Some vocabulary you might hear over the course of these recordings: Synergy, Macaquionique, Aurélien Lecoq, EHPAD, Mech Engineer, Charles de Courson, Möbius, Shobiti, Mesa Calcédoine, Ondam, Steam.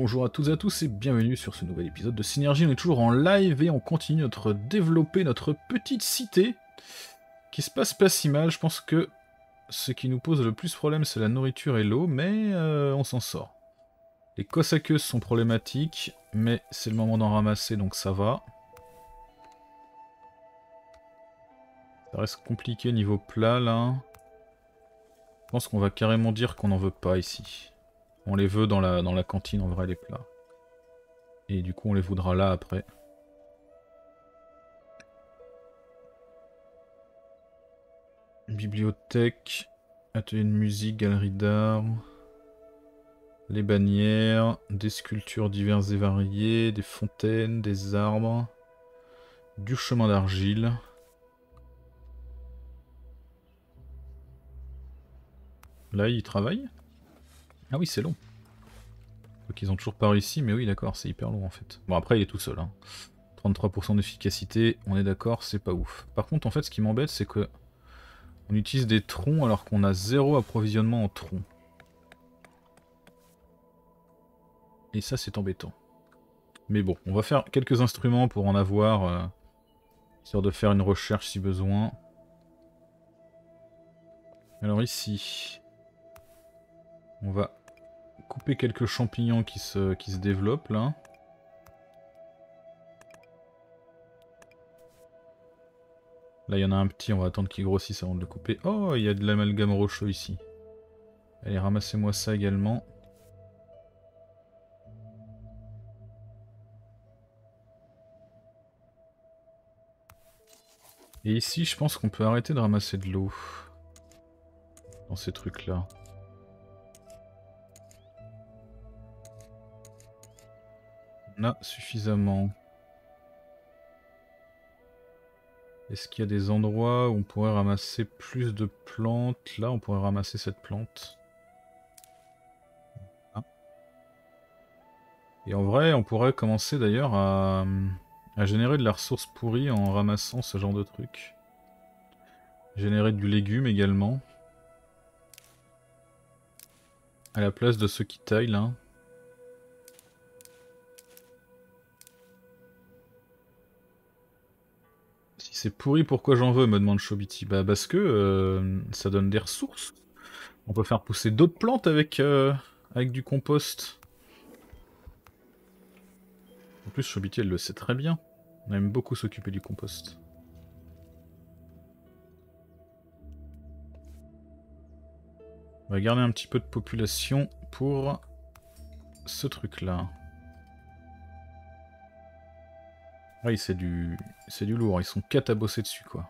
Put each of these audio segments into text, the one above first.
bonjour à toutes et à tous et bienvenue sur ce nouvel épisode de Synergy. On est toujours en live et on continue notre développer notre petite cité qui se passe pas si mal. Je pense que ce qui nous pose le plus problème c'est la nourriture et l'eau, mais on s'en sort. Les cossakeuses sont problématiques, mais c'est le moment d'en ramasser donc ça va. Ça reste compliqué niveau plat là. Je pense qu'on va carrément dire qu'on n'en veut pas ici. On les veut dans la cantine en vrai les plats. Et du coup on les voudra là après. Bibliothèque, atelier de musique, galerie d'art, les bannières, des sculptures diverses et variées, des fontaines, des arbres, du chemin d'argile. Là ils travaillent ? Ah oui, c'est long. Donc ils ont toujours par ici, mais oui, d'accord, c'est hyper long en fait. Bon, après, il est tout seul. Hein. 33% d'efficacité, on est d'accord, c'est pas ouf. Par contre, en fait, ce qui m'embête, c'est que on utilise des troncs alors qu'on a zéro approvisionnement en troncs. Et ça, c'est embêtant. Mais bon, on va faire quelques instruments pour en avoir, histoire de faire une recherche si besoin. Alors ici, on va couper quelques champignons qui se développent là. Là il y en a un petit, on va attendre qu'il grossisse avant de le couper. Oh, il y a de l'amalgame rocheux ici. Allez, ramassez-moi ça également. Et ici je pense qu'on peut arrêter de ramasser de l'eau dans ces trucs là. On a suffisamment. Est-ce qu'il y a des endroits où on pourrait ramasser plus de plantes? Là, on pourrait ramasser cette plante. Ah. Et en vrai, on pourrait commencer d'ailleurs à générer de la ressource pourrie en ramassant ce genre de truc. Générer du légume également. À la place de ceux qui taillent là. C'est pourri, pourquoi j'en veux, me demande Shobiti. Bah parce que ça donne des ressources. On peut faire pousser d'autres plantes avec du compost. En plus Shobiti elle le sait très bien. On aime beaucoup s'occuper du compost. On va garder un petit peu de population pour ce truc là. Oui, c'est du lourd, ils sont 4 à bosser dessus quoi.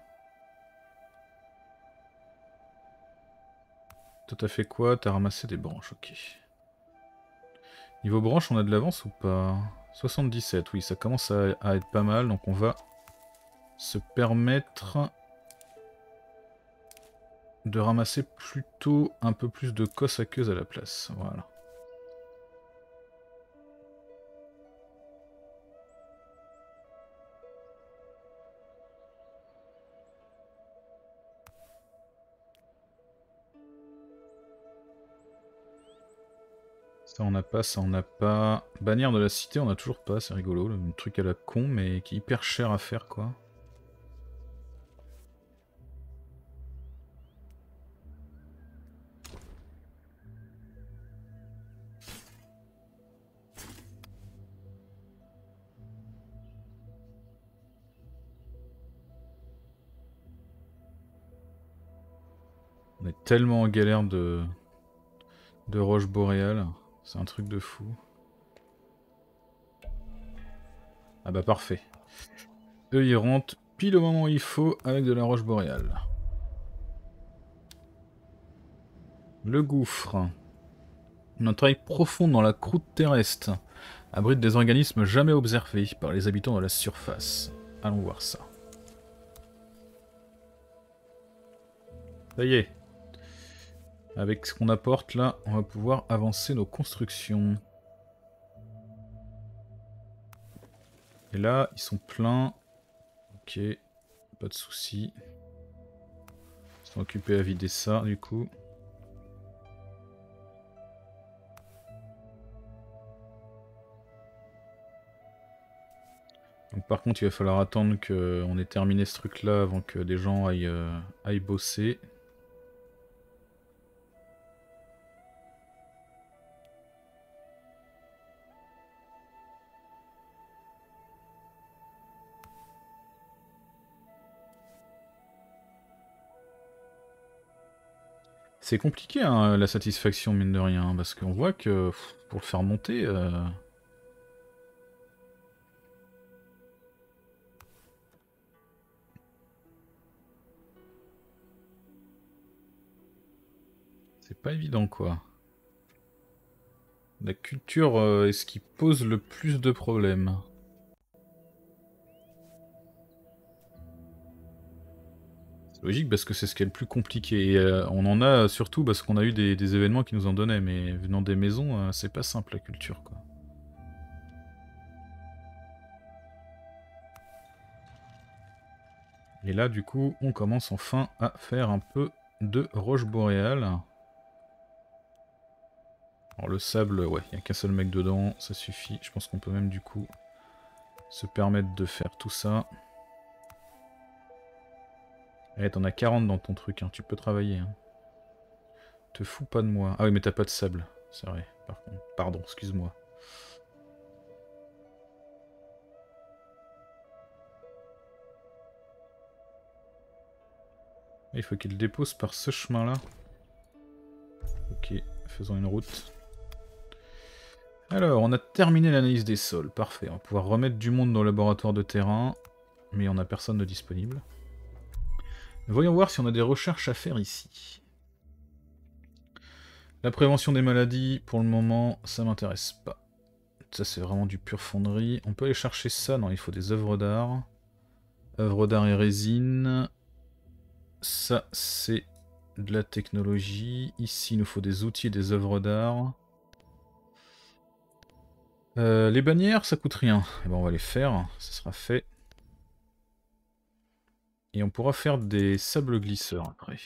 Toi t'as fait quoi? T'as ramassé des branches, ok. Niveau branches, on a de l'avance ou pas? 77, oui, ça commence à être pas mal, donc on va se permettre de ramasser plutôt un peu plus de cossaqueuse à la place, voilà. Ça on n'a pas, ça on n'a pas. Bannière de la cité on a toujours pas, c'est rigolo, le truc à la con mais qui est hyper cher à faire quoi. On est tellement en galère de roche boréale. C'est un truc de fou. Ah bah parfait. Eux ils rentrent pile au moment où il faut avec de la roche boréale. Le gouffre. Notre travail profond dans la croûte terrestre abrite des organismes jamais observés par les habitants de la surface. Allons voir ça. Ça y est. Avec ce qu'on apporte là, on va pouvoir avancer nos constructions. Et là, ils sont pleins. Ok, pas de soucis. Ils sont occupés à vider ça du coup. Donc par contre il va falloir attendre qu'on ait terminé ce truc là avant que des gens aillent bosser. C'est compliqué hein, la satisfaction mine de rien, parce qu'on voit que pour le faire monter... C'est pas évident quoi. La culture est ce qui pose le plus de problèmes. Logique parce que c'est ce qui est le plus compliqué, et on en a surtout parce qu'on a eu des événements qui nous en donnaient, mais venant des maisons, c'est pas simple la culture quoi. Et là du coup on commence enfin à faire un peu de roche boréale. Alors le sable, ouais, il n'y a qu'un seul mec dedans, ça suffit, je pense qu'on peut même du coup se permettre de faire tout ça. Eh, t'en as 40 dans ton truc, hein. Tu peux travailler. Hein. Te fous pas de moi. Ah oui, mais t'as pas de sable. C'est vrai, par contre. Pardon, excuse-moi. Il faut qu'il dépose par ce chemin-là. Ok, faisons une route. Alors, on a terminé l'analyse des sols. Parfait, on va pouvoir remettre du monde dans le laboratoire de terrain. Mais on n'a personne de disponible. Voyons voir si on a des recherches à faire ici. La prévention des maladies, pour le moment, ça m'intéresse pas. Ça, c'est vraiment du pur fonderie. On peut aller chercher ça. Non, il faut des œuvres d'art. Œuvres d'art et résine. Ça, c'est de la technologie. Ici, il nous faut des outils et des œuvres d'art. Les bannières, ça coûte rien. Eh ben, on va les faire. Ça sera fait. Et on pourra faire des sables glisseurs après.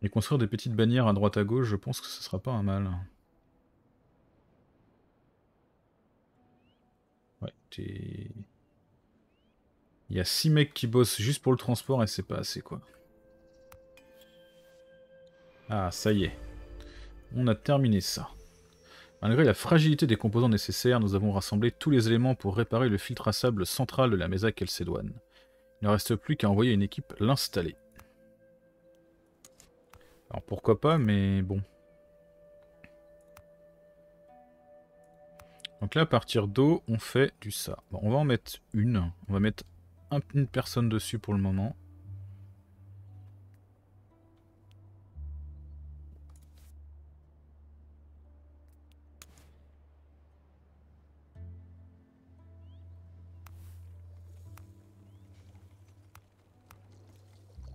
Et construire des petites bannières à droite à gauche, je pense que ce sera pas un mal. Ouais, il y a 6 mecs qui bossent juste pour le transport et c'est pas assez quoi. Ah, ça y est. On a terminé ça. Malgré la fragilité des composants nécessaires, nous avons rassemblé tous les éléments pour réparer le filtre à sable central de la Mesa Calcédoine. Il ne reste plus qu'à envoyer une équipe l'installer. Alors pourquoi pas, mais bon. Donc là, à partir d'eau, on fait du ça. Bon, on va en mettre une. On va mettre une personne dessus pour le moment.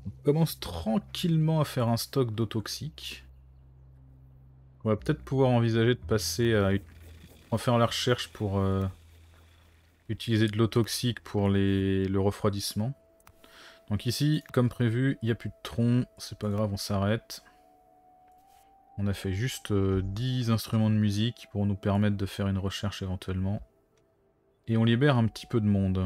On commence tranquillement à faire un stock d'eau toxique. On va peut-être pouvoir envisager de passer à faire la recherche pour utiliser de l'eau toxique pour le refroidissement. Donc ici, comme prévu, il n'y a plus de tronc, c'est pas grave, on s'arrête. On a fait juste 10 instruments de musique pour nous permettre de faire une recherche éventuellement. Et on libère un petit peu de monde.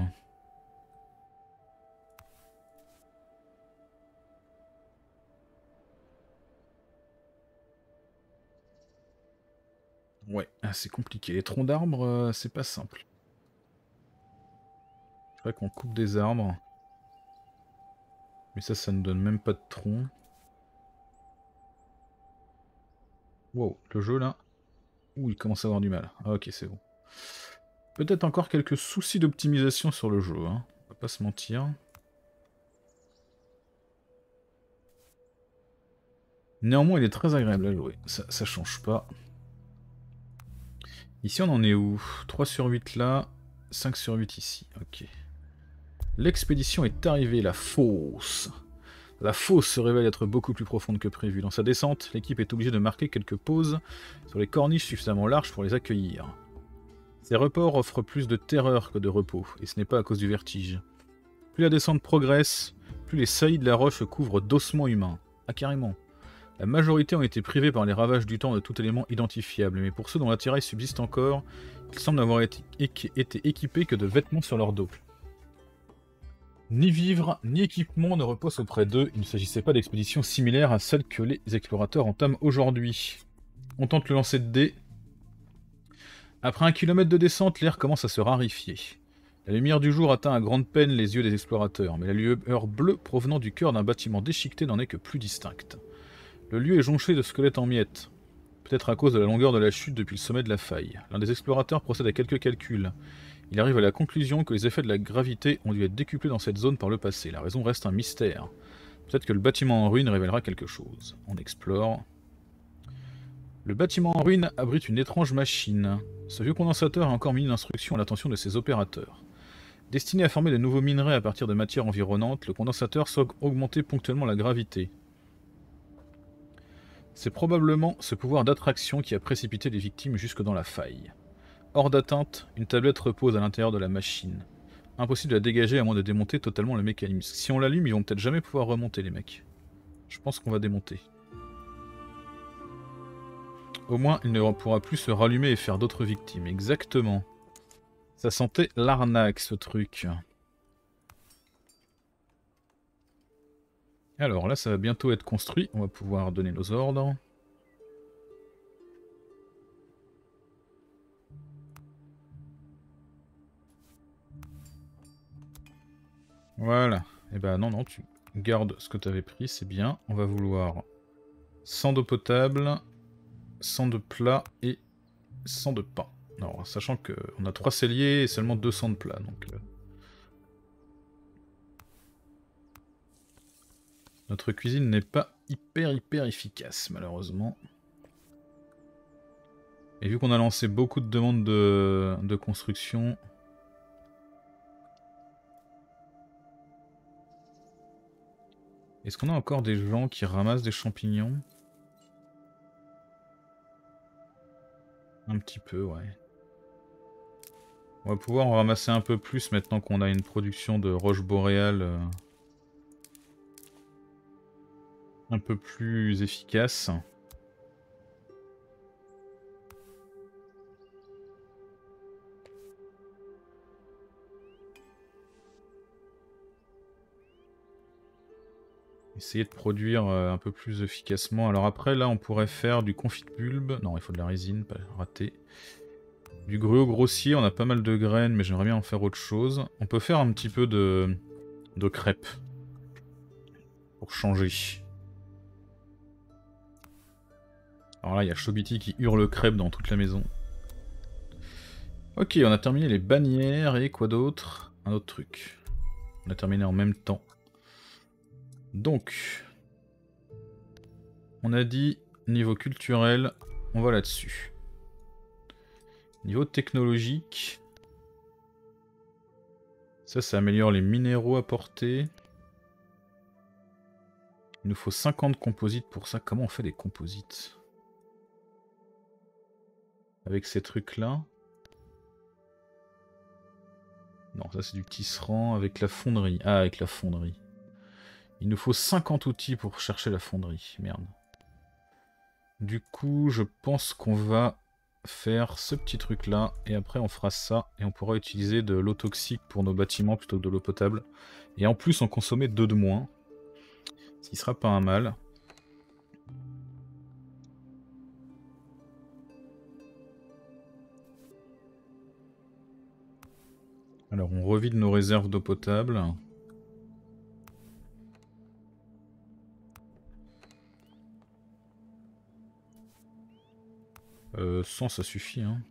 Ouais, c'est compliqué. Les troncs d'arbres, c'est pas simple. C'est vrai qu'on coupe des arbres. Mais ça ne donne même pas de troncs. Wow, le jeu là. Ouh, il commence à avoir du mal. Ah, ok, c'est bon. Peut-être encore quelques soucis d'optimisation sur le jeu, hein. On va pas se mentir. Néanmoins, il est très agréable à jouer. Ça change pas. Ici on en est où? 3 sur 8 là, 5 sur 8 ici, ok. L'expédition est arrivée, la fosse. La fosse se révèle être beaucoup plus profonde que prévu. Dans sa descente, l'équipe est obligée de marquer quelques pauses sur les corniches suffisamment larges pour les accueillir. Ces reports offrent plus de terreur que de repos, et ce n'est pas à cause du vertige. Plus la descente progresse, plus les saillies de la roche couvrent d'ossements humains. Ah carrément. La majorité ont été privés par les ravages du temps de tout élément identifiable, mais pour ceux dont l'attirail subsiste encore, ils semblent n'avoir été équipés que de vêtements sur leur dos. Ni vivres, ni équipements ne reposent auprès d'eux, il ne s'agissait pas d'expéditions similaires à celles que les explorateurs entament aujourd'hui. On tente le lancer de dés. Après 1 kilomètre de descente, l'air commence à se raréfier. La lumière du jour atteint à grande peine les yeux des explorateurs, mais la lueur bleue provenant du cœur d'un bâtiment déchiqueté n'en est que plus distincte. Le lieu est jonché de squelettes en miettes, peut-être à cause de la longueur de la chute depuis le sommet de la faille. L'un des explorateurs procède à quelques calculs. Il arrive à la conclusion que les effets de la gravité ont dû être décuplés dans cette zone par le passé. La raison reste un mystère. Peut-être que le bâtiment en ruine révélera quelque chose. On explore. Le bâtiment en ruine abrite une étrange machine. Ce vieux condensateur a encore mis une instruction à l'attention de ses opérateurs. Destiné à former de nouveaux minerais à partir de matières environnantes, le condensateur sauve augmenter ponctuellement la gravité. C'est probablement ce pouvoir d'attraction qui a précipité les victimes jusque dans la faille. Hors d'atteinte, une tablette repose à l'intérieur de la machine. Impossible de la dégager à moins de démonter totalement le mécanisme. Si on l'allume, ils vont peut-être jamais pouvoir remonter, les mecs. Je pense qu'on va démonter. Au moins, il ne pourra plus se rallumer et faire d'autres victimes. Exactement. Ça sentait l'arnaque, ce truc. Alors là, ça va bientôt être construit. On va pouvoir donner nos ordres. Voilà. Et ben non, non, tu gardes ce que tu avais pris, c'est bien. On va vouloir 100 d'eau potable, 100 de plat et 100 de pain. Alors, sachant qu'on a 3 celliers et seulement 200 de plat, donc... Notre cuisine n'est pas hyper efficace, malheureusement. Et vu qu'on a lancé beaucoup de demandes de construction... Est-ce qu'on a encore des gens qui ramassent des champignons? Un petit peu, ouais. On va pouvoir en ramasser un peu plus maintenant qu'on a une production de roches boréales un peu plus efficace. Essayer de produire un peu plus efficacement. Alors après, là, on pourrait faire du confit de bulbe. Non, il faut de la résine, pas raté. Du gruau grossier, on a pas mal de graines, mais j'aimerais bien en faire autre chose. On peut faire un petit peu de crêpes. Pour changer. Alors là, il y a Shobiti qui hurle crêpes dans toute la maison. Ok, on a terminé les bannières et quoi d'autre? Un autre truc. On a terminé en même temps. Donc, on a dit niveau culturel, on va là-dessus. Niveau technologique, ça améliore les minéraux apportés. Il nous faut 50 composites pour ça. Comment on fait des composites? Avec ces trucs-là. Non, ça c'est du tisserand avec la fonderie. Ah, avec la fonderie. Il nous faut 50 outils pour chercher la fonderie. Merde. Du coup, je pense qu'on va faire ce petit truc là. Et après, on fera ça. Et on pourra utiliser de l'eau toxique pour nos bâtiments plutôt que de l'eau potable. Et en plus, en consommer 2 de moins. Ce qui sera pas un mal. Alors, on revide nos réserves d'eau potable. Ça suffit, hein.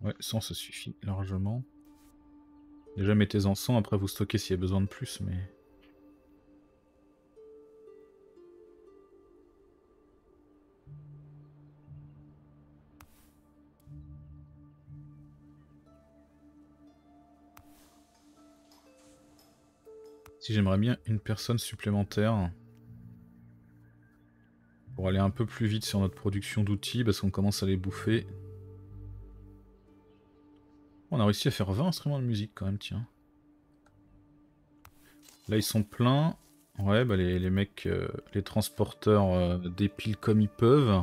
Ouais, 100, ça suffit largement. Déjà, mettez-en 100, après vous stockez s'il y a besoin de plus, mais... Si, j'aimerais bien une personne supplémentaire... Pour aller un peu plus vite sur notre production d'outils, parce qu'on commence à les bouffer. On a réussi à faire 20 instruments de musique quand même, tiens. Là ils sont pleins. Ouais, bah les mecs, les transporteurs dépilent comme ils peuvent.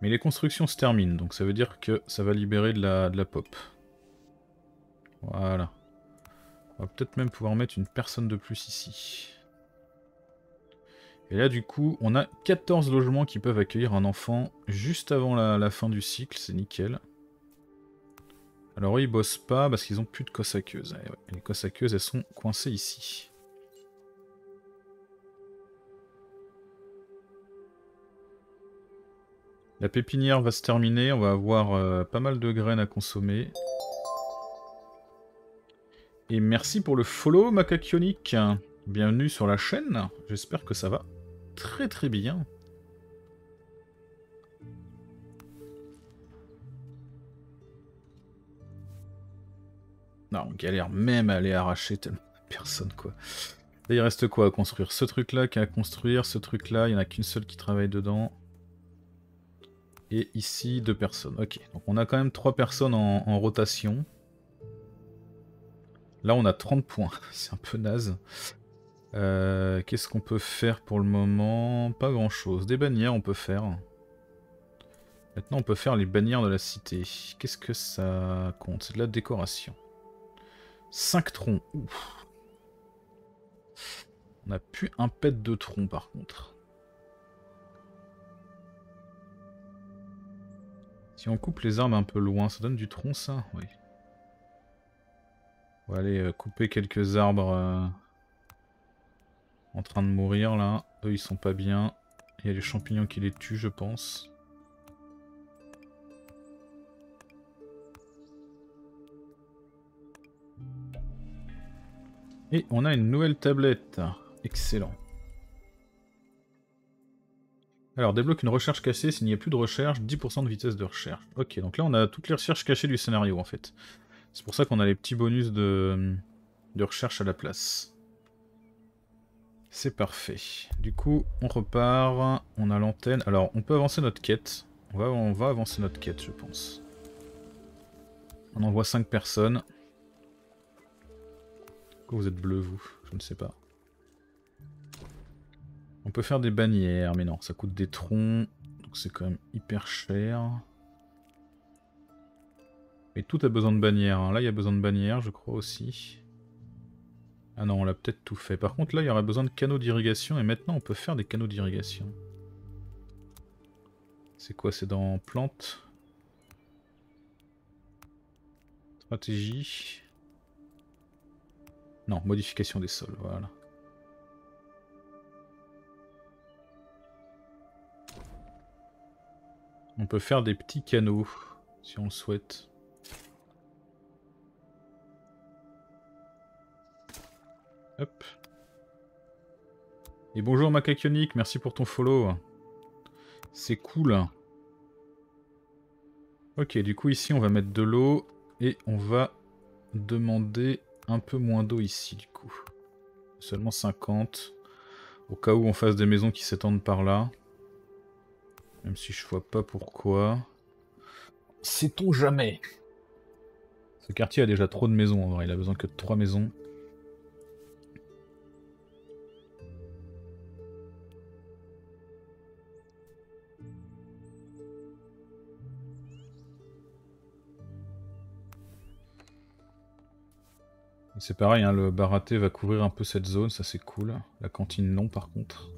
Mais les constructions se terminent, donc ça veut dire que ça va libérer de la pop. Voilà. On va peut-être même pouvoir mettre une personne de plus ici. Et là, du coup, on a 14 logements qui peuvent accueillir un enfant juste avant la fin du cycle, c'est nickel. Alors eux, ils bossent pas parce qu'ils ont plus de cosses aqueuses. Ouais, les cosses aqueuses, elles sont coincées ici. La pépinière va se terminer, on va avoir pas mal de graines à consommer. Et merci pour le follow, Macaquionique. Bienvenue sur la chaîne, j'espère que ça va très très bien. Non, on galère même à aller arracher tellement de personnes, quoi. Là, il reste quoi à construire? Ce truc-là qui a à construire, ce truc-là, il n'y en a qu'une seule qui travaille dedans. Et ici, 2 personnes. Ok, donc on a quand même 3 personnes en rotation. Là, on a 30 points. C'est un peu naze. Qu'est-ce qu'on peut faire pour le moment? Pas grand-chose. Des bannières, on peut faire. Maintenant, on peut faire les bannières de la cité. Qu'est-ce que ça compte? C'est de la décoration. 5 troncs. Ouf. On n'a plus un pet de troncs, par contre. Si on coupe les arbres un peu loin, ça donne du tronc, ça? Oui. On va aller couper quelques arbres en train de mourir, là. Eux, ils sont pas bien. Il y a les champignons qui les tuent, je pense. Et on a une nouvelle tablette. Excellent. Alors, débloque une recherche cachée s'il n'y a plus de recherche, 10% de vitesse de recherche. Ok, donc là on a toutes les recherches cachées du scénario en fait. C'est pour ça qu'on a les petits bonus de recherche à la place. C'est parfait. Du coup, on repart, on a l'antenne. Alors, on peut avancer notre quête. On va avancer notre quête, je pense. On envoie 5 personnes. Pourquoi vous êtes bleu, vous? Je ne sais pas. On peut faire des bannières, mais non, ça coûte des troncs, donc c'est quand même hyper cher. Et tout a besoin de bannières, hein. Là il y a besoin de bannières, je crois aussi. Ah non, on l'a peut-être tout fait. Par contre là, il y aurait besoin de canaux d'irrigation, et maintenant on peut faire des canaux d'irrigation. C'est quoi? C'est dans plantes. Stratégie. Non, modification des sols, voilà. On peut faire des petits canaux, si on le souhaite. Hop. Et bonjour Macaquionique, merci pour ton follow. C'est cool. Ok, du coup ici on va mettre de l'eau, et on va demander un peu moins d'eau ici du coup. Seulement 50, au cas où on fasse des maisons qui s'étendent par là. Même si je vois pas pourquoi. Sait-on jamais? Ce quartier a déjà trop de maisons en vrai, il a besoin que de 3 maisons. C'est pareil, hein, le baraté va couvrir un peu cette zone, ça c'est cool. La cantine non par contre.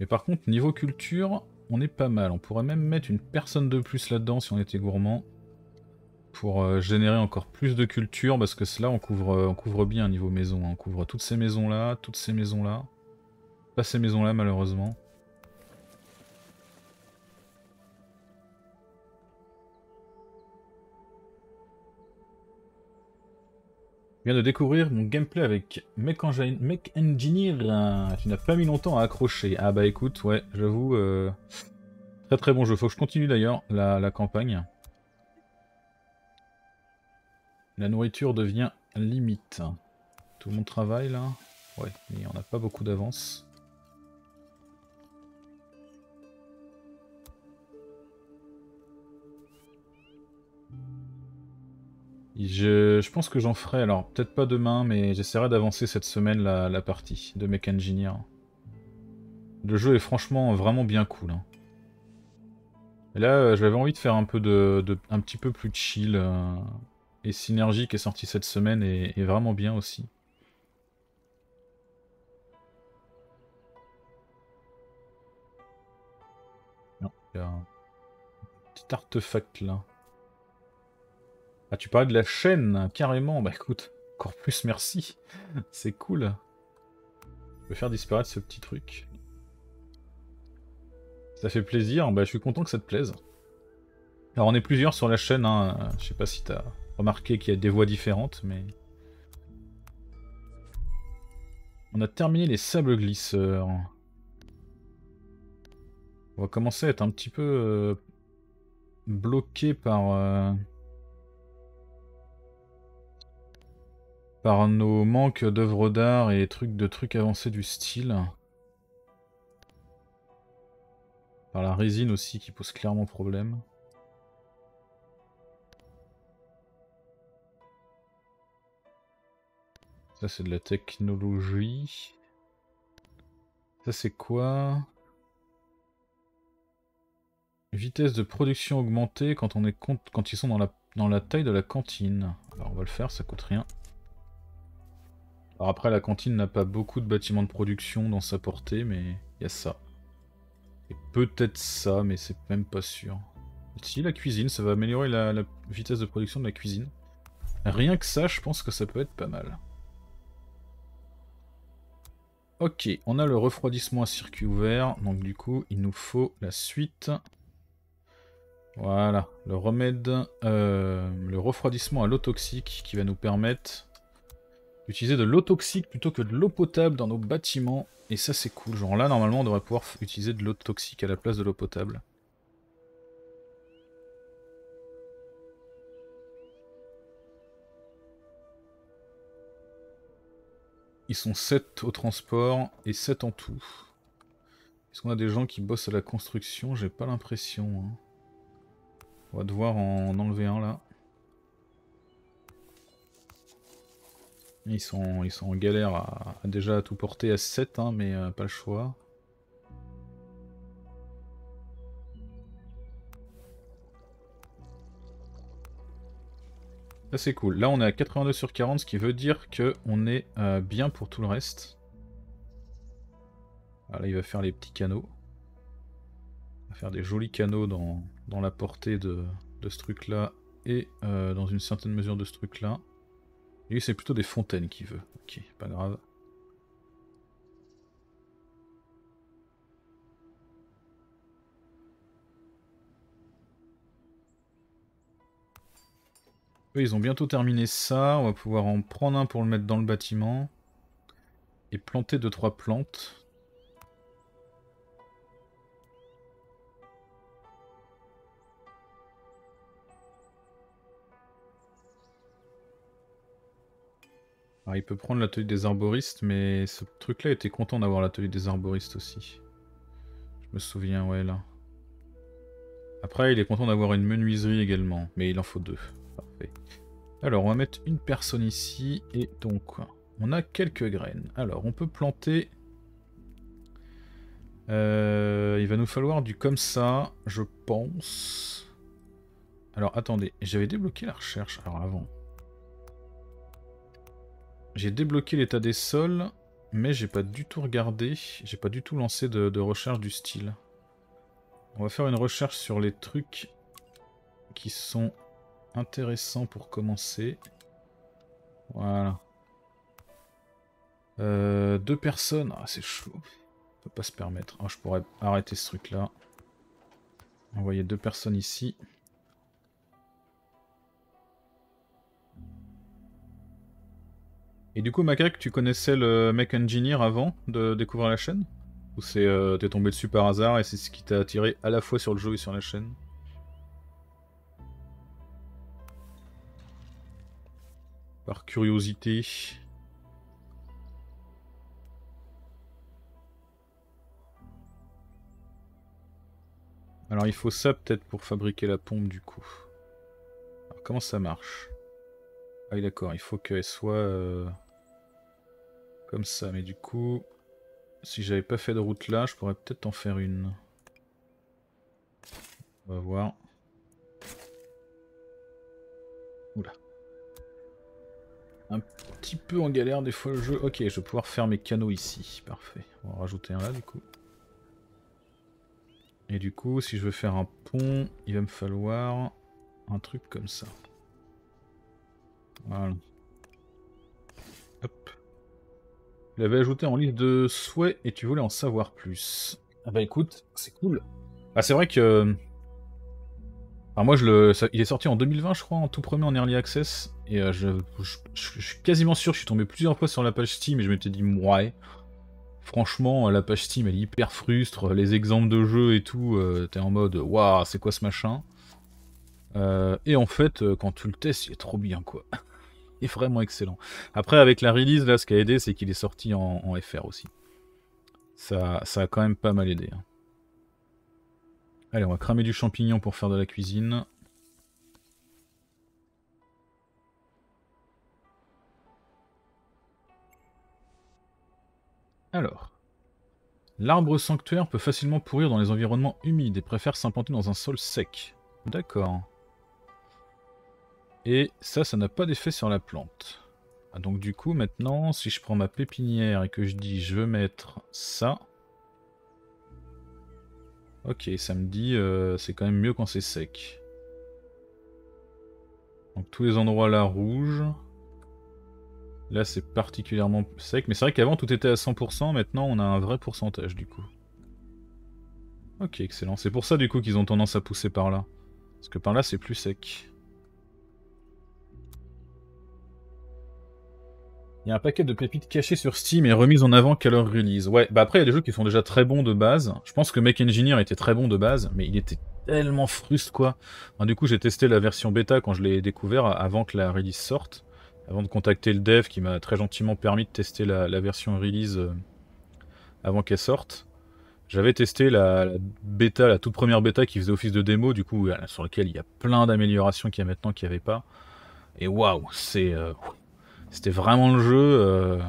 Mais par contre, niveau culture, on est pas mal. On pourrait même mettre une personne de plus là-dedans si on était gourmand. Pour générer encore plus de culture, parce que cela, on couvre bien niveau maison. Hein. On couvre toutes ces maisons-là, toutes ces maisons-là. Pas ces maisons-là, malheureusement. Je viens de découvrir mon gameplay avec Mech Engineer. Tu n'as pas mis longtemps à accrocher. Ah bah écoute, ouais, j'avoue, très très bon jeu. Faut que je continue d'ailleurs la campagne. La nourriture devient limite. Tout le monde travaille là. Ouais, mais on n'a pas beaucoup d'avance. Je pense que j'en ferai, alors peut-être pas demain, mais j'essaierai d'avancer cette semaine la partie de Mech Engineer. Le jeu est franchement vraiment bien cool. Hein. Et là, j'avais envie de faire un peu un petit peu plus chill. Et Synergy qui est sorti cette semaine est vraiment bien aussi. Il y a un petit artefact là. Ah, tu parlais de la chaîne, carrément. Bah écoute, encore plus merci. C'est cool. Je peux faire disparaître ce petit truc. Ça fait plaisir. Bah je suis content que ça te plaise. Alors on est plusieurs sur la chaîne. Hein. Je sais pas si t'as remarqué qu'il y a des voix différentes, mais... On a terminé les sables glisseurs. On va commencer à être un petit peu bloqué par nos manques d'œuvres d'art et trucs avancés du style. Par la résine aussi qui pose clairement problème. Ça c'est de la technologie. Ça c'est quoi ? Vitesse de production augmentée quand ils sont dans la taille de la cantine. Alors on va le faire, ça coûte rien. Alors après la cantine n'a pas beaucoup de bâtiments de production dans sa portée, mais il y a ça. Et peut-être ça, mais c'est même pas sûr. Si la cuisine, ça va améliorer la vitesse de production de la cuisine. Rien que ça, je pense que ça peut être pas mal. Ok, on a le refroidissement à circuit ouvert, donc du coup il nous faut la suite. Voilà, le remède, le refroidissement à l'eau toxique qui va nous permettre d'utiliser de l'eau toxique plutôt que de l'eau potable dans nos bâtiments. Et ça c'est cool, genre là normalement on devrait pouvoir utiliser de l'eau toxique à la place de l'eau potable. Ils sont 7 au transport et 7 en tout. Est-ce qu'on a des gens qui bossent à la construction? J'ai pas l'impression. Hein. On va devoir en enlever un là. Ils sont en galère à déjà tout porter à 7, hein, mais pas le choix. Ça c'est cool. Là on est à 82 sur 40, ce qui veut dire qu'on est bien pour tout le reste. Voilà, il va faire les petits canaux. On va faire des jolis canaux dans la portée de ce truc là et dans une certaine mesure de ce truc là. Lui c'est plutôt des fontaines qu'il veut. Ok, pas grave. Eux, ils ont bientôt terminé ça, on va pouvoir en prendre un pour le mettre dans le bâtiment. Et planter 2-3 plantes. Alors, il peut prendre l'atelier des arboristes, mais ce truc-là était content d'avoir l'atelier des arboristes aussi. Je me souviens, ouais, là. Après, il est content d'avoir une menuiserie également, mais il en faut 2. Parfait. Alors on va mettre une personne ici et donc on a quelques graines. Alors on peut planter. Il va nous falloir du comme ça, je pense. Alors attendez, j'avais débloqué la recherche. Alors avant, j'ai débloqué l'état des sols, mais j'ai pas du tout regardé, j'ai pas du tout lancé de recherche du style. On va faire une recherche sur les trucs qui sont intéressant pour commencer. Voilà. 2 personnes. Ah, c'est chaud. On peut pas se permettre. Ah, je pourrais arrêter ce truc-là. Envoyer 2 personnes ici. Et du coup, Macaque, tu connaissais le Mech Engineer avant de découvrir la chaîne? Ou c'est t'es tombé dessus par hasard et c'est ce qui t'a attiré à la fois sur le jeu et sur la chaîne? Par curiosité. Alors il faut ça peut-être pour fabriquer la pompe du coup. Alors, comment ça marche? Ah oui d'accord, il faut qu'elle soit comme ça, mais du coup, si j'avais pas fait de route là, je pourrais peut-être en faire une. On va voir. Oula. Un petit peu en galère des fois le jeu. Ok, je vais pouvoir faire mes canaux ici. Parfait. On va en rajouter un là du coup. Et du coup, si je veux faire un pont, il va me falloir un truc comme ça. Voilà. Hop. Je l'avais ajouté en liste de souhaits et tu voulais en savoir plus. Ah bah écoute, c'est cool. Ah c'est vrai que... Alors moi, il est sorti en 2020 je crois, en tout premier en Early Access. Et je suis quasiment sûr, je suis tombé plusieurs fois sur la page Steam et je m'étais dit, ouais, franchement la page Steam elle est hyper frustre, les exemples de jeux et tout, t'es en mode, waouh, c'est quoi ce machin? Et en fait, quand tu le testes, il est trop bien quoi. Il est vraiment excellent. Après avec la release, là ce qui a aidé c'est qu'il est sorti en FR aussi. Ça a quand même pas mal aidé. Hein. Allez, on va cramer du champignon pour faire de la cuisine. Alors. L'arbre sanctuaire peut facilement pourrir dans les environnements humides et préfère s'implanter dans un sol sec. D'accord. Et ça n'a pas d'effet sur la plante. Ah, donc du coup, maintenant, si je prends ma pépinière et que je dis je veux mettre ça... Ok, ça me dit, c'est quand même mieux quand c'est sec. Donc tous les endroits là, rouges. Là, c'est particulièrement sec. Mais c'est vrai qu'avant, tout était à 100%. Maintenant, on a un vrai pourcentage, du coup. Ok, excellent. C'est pour ça, du coup, qu'ils ont tendance à pousser par là. Parce que par là, c'est plus sec. Il y a un paquet de pépites cachées sur Steam et remises en avant qu'à leur release. Ouais, bah après il y a des jeux qui sont déjà très bons de base. Je pense que Mech Engineer était très bon de base, mais il était tellement frustre quoi. Enfin, du coup j'ai testé la version bêta quand je l'ai découvert avant que la release sorte. Avant de contacter le dev qui m'a très gentiment permis de tester la version release avant qu'elle sorte. J'avais testé la bêta, la toute première bêta qui faisait office de démo, du coup sur laquelle il y a plein d'améliorations qu'il y a maintenant qu'il n'y avait pas. Et waouh, c'est... C'était vraiment le jeu,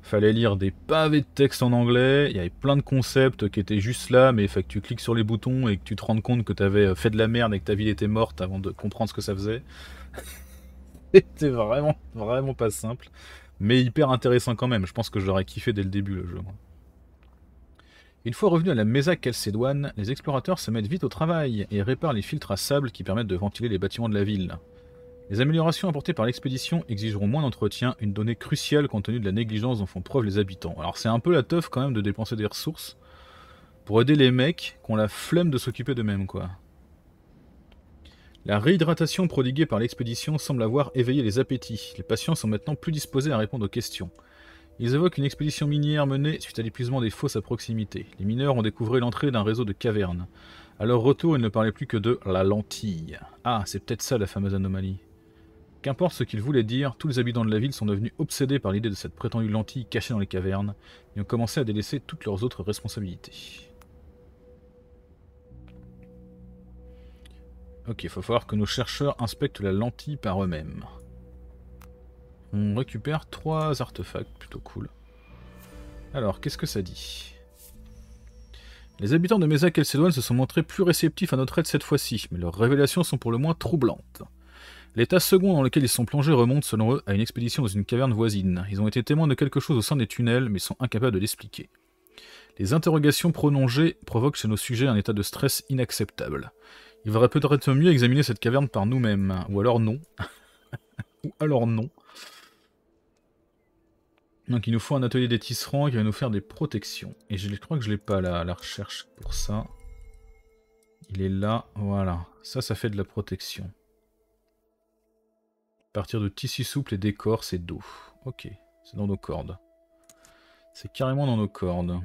fallait lire des pavés de texte en anglais, il y avait plein de concepts qui étaient juste là, mais il fallait que tu cliques sur les boutons et que tu te rendes compte que tu avais fait de la merde et que ta ville était morte avant de comprendre ce que ça faisait. C'était vraiment, vraiment pas simple, mais hyper intéressant quand même, je pense que j'aurais kiffé dès le début le jeu. Une fois revenus à la Mesa Calcédoine, les explorateurs se mettent vite au travail et réparent les filtres à sable qui permettent de ventiler les bâtiments de la ville. Les améliorations apportées par l'expédition exigeront moins d'entretien, une donnée cruciale compte tenu de la négligence dont font preuve les habitants. Alors c'est un peu la teuf quand même de dépenser des ressources pour aider les mecs qui ont la flemme de s'occuper d'eux-mêmes quoi. La réhydratation prodiguée par l'expédition semble avoir éveillé les appétits. Les patients sont maintenant plus disposés à répondre aux questions. Ils évoquent une expédition minière menée suite à l'épuisement des fosses à proximité. Les mineurs ont découvert l'entrée d'un réseau de cavernes. À leur retour, ils ne parlaient plus que de la lentille. Ah, c'est peut-être ça la fameuse anomalie. Qu'importe ce qu'ils voulaient dire, tous les habitants de la ville sont devenus obsédés par l'idée de cette prétendue lentille cachée dans les cavernes, et ont commencé à délaisser toutes leurs autres responsabilités. Ok, il faut falloir que nos chercheurs inspectent la lentille par eux-mêmes. On récupère 3 artefacts, plutôt cool. Alors, qu'est-ce que ça dit ? Les habitants de Mesa Calcédoine se sont montrés plus réceptifs à notre aide cette fois-ci, mais leurs révélations sont pour le moins troublantes. L'état second dans lequel ils sont plongés remonte, selon eux, à une expédition dans une caverne voisine. Ils ont été témoins de quelque chose au sein des tunnels, mais sont incapables de l'expliquer. Les interrogations prolongées provoquent chez nos sujets un état de stress inacceptable. Il vaudrait peut-être mieux examiner cette caverne par nous-mêmes. Ou alors non. Ou alors non. Donc il nous faut un atelier des tisserands qui va nous faire des protections. Et je crois que je l'ai pas là, la recherche pour ça. Il est là, voilà. Ça fait de la protection. À partir de tissus souples et d'écorce et d'eau. Ok, c'est dans nos cordes. C'est carrément dans nos cordes.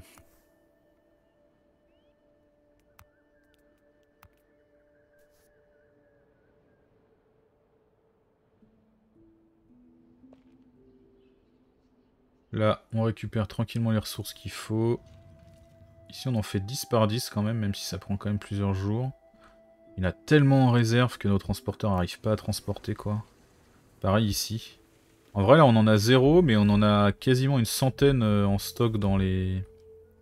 Là, on récupère tranquillement les ressources qu'il faut. Ici, on en fait 10 par 10 quand même si ça prend quand même plusieurs jours. Il y en a tellement en réserve que nos transporteurs n'arrivent pas à transporter, quoi. Pareil ici. En vrai là on en a zéro, mais on en a quasiment une centaine en stock dans les